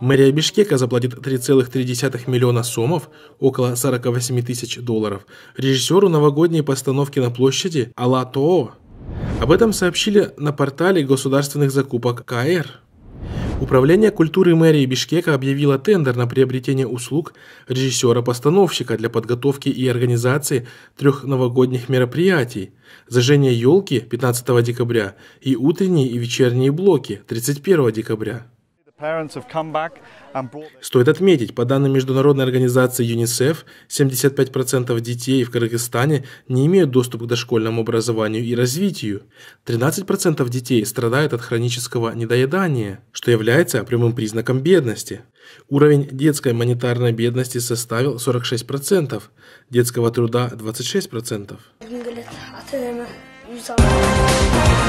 Мэрия Бишкека заплатит 3,3 миллиона сомов, около 48 тысяч долларов, режиссеру новогодней постановки на площади Ала-Тоо. Об этом сообщили на портале государственных закупок КР. Управление культуры мэрии Бишкека объявило тендер на приобретение услуг режиссера-постановщика для подготовки и организации 3 новогодних мероприятий: зажжение елки 15 декабря и утренние и вечерние блоки 31 декабря. Стоит отметить, по данным международной организации ЮНИСЕФ, 75% детей в Кыргызстане не имеют доступа к дошкольному образованию и развитию. 13% детей страдают от хронического недоедания, что является прямым признаком бедности. Уровень детской монетарной бедности составил 46%, детского труда – 26%.